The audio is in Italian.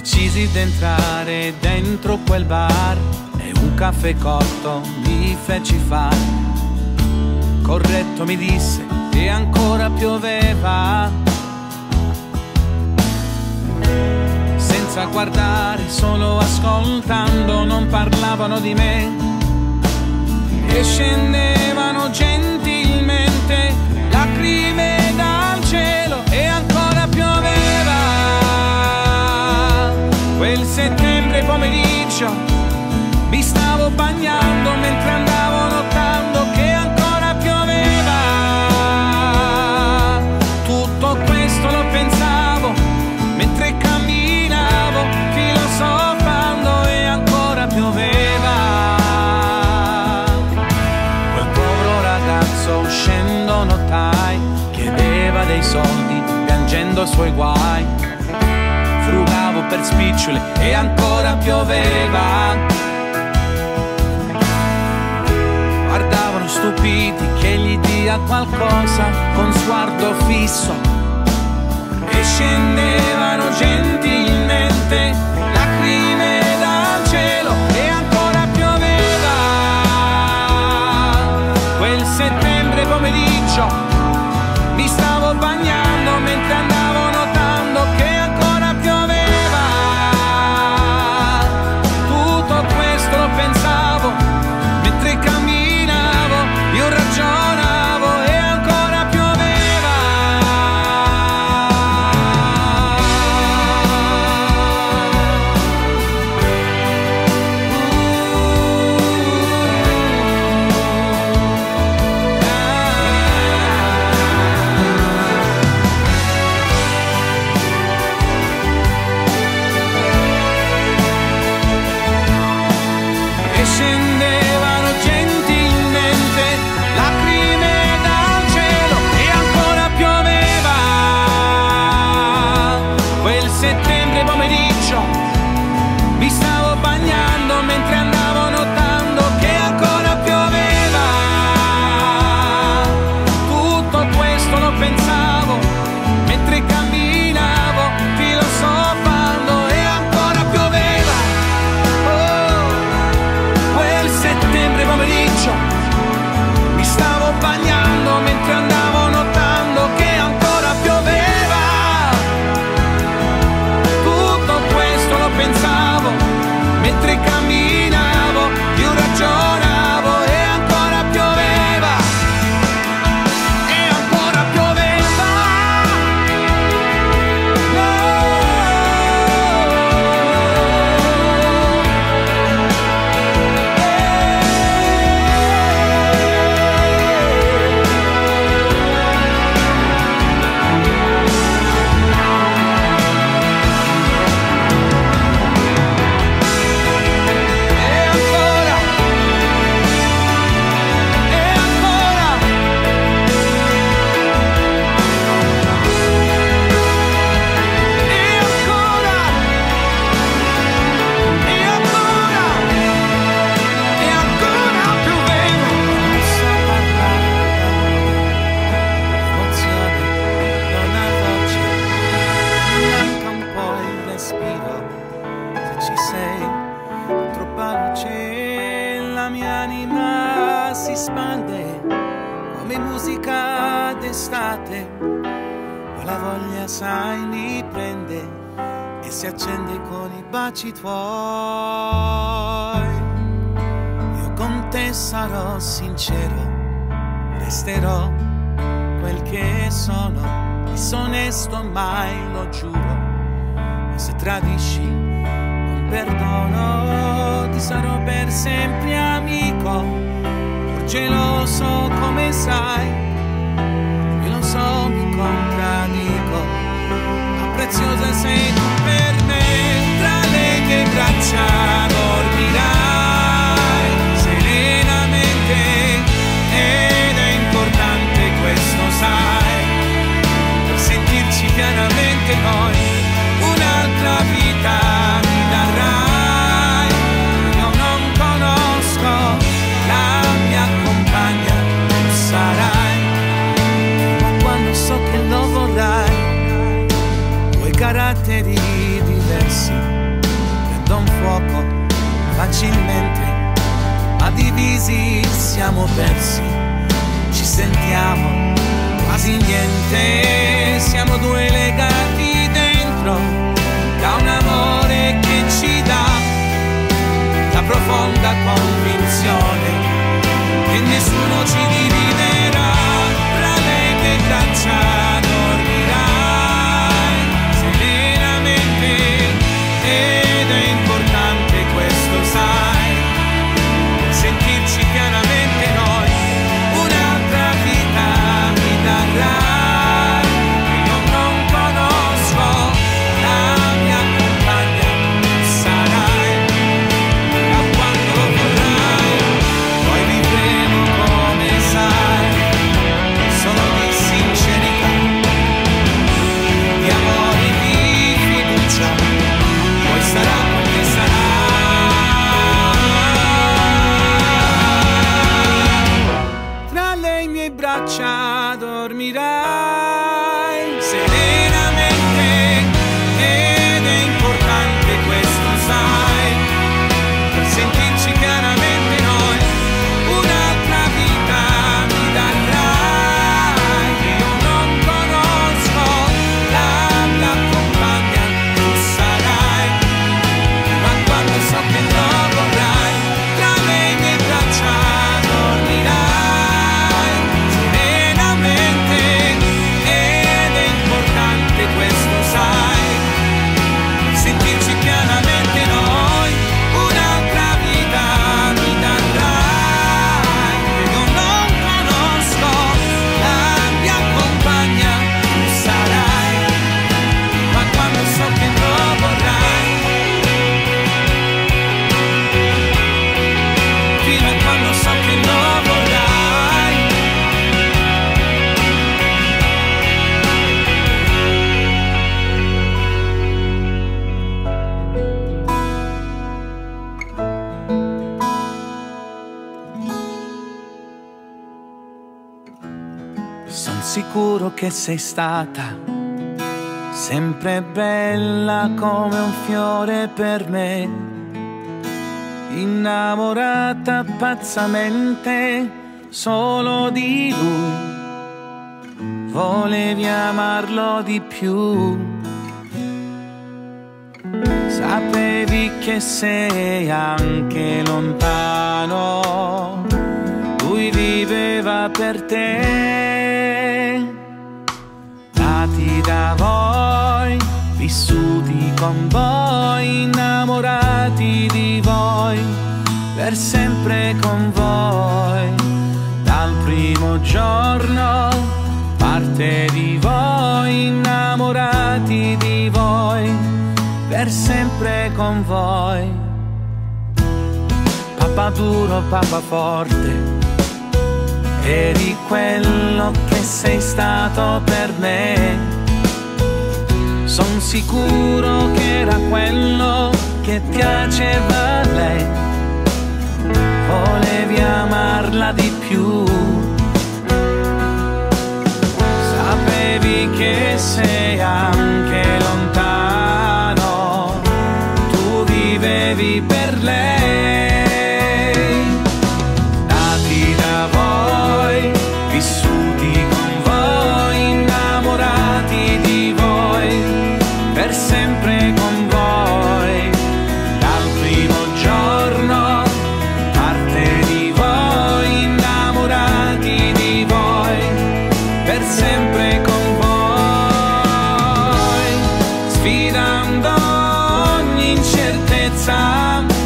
Decisi d'entrare dentro quel bar e un caffè cotto mi feci far. Corretto mi disse che ancora pioveva. Senza guardare, solo ascoltando, non parlavano di me e scendevano gentilmente lacrime dal cielo e ancora pioveva. Quel settembre pomeriggio mi stavo bagnando mentre andavo notando che ancora pioveva. Tutto questo lo pensavo mentre camminavo filosofando e ancora pioveva. Uscendo notai, chiedeva dei soldi, piangendo i suoi guai. Frugavo per spicciole e ancora pioveva. Guardavano stupiti che gli dia qualcosa con sguardo fisso e scendevano gentilmente lacrime dal cielo e ancora pioveva. Quel settembre pomeriggio mi stavo bagnando mentre andavo notando che ancora pioveva. Tutto questo lo pensavo mentre camminavo, io ragionavo e ancora pioveva. Caratteri siamo persi, ci sentiamo quasi niente, siamo due legati dentro da un amore che ci dà la profonda convinzione che nessuno ci dividerà, tra lei che traccia dormirai serenamente ed è importante questo sai. Sentirci chiaramente noi, un'altra vita mi darà, io non conosco, la mia compagna sarai, da quando vorrai, poi vivremo come sai, solo di sincerità, di amore e di fiducia, poi sarà quel che sarà. Braccia dormirai serenamente ed è importante questo sai, sentirci chiaramente noi, un'altra vita mi darai, io non conosco la mia compagna, tu sarai, ma quando so che lo vorrai, tra le mie braccia che sei stata sempre bella come un fiore per me, innamorata pazzamente solo di lui, volevi amarlo di più, sapevi che sei anche lontano, lui viveva per te. Nati da voi, vissuti con voi, innamorati di voi, per sempre con voi. Dal primo giorno, parte di voi, innamorati di voi, per sempre con voi. Papà duro, papà forte, eri quello che sei stato per me. Son sicuro che era quello che piaceva a lei, volevi amarla di più, sapevi che sei anche lontano, tu vivevi per lei. Sfidando ogni incertezza,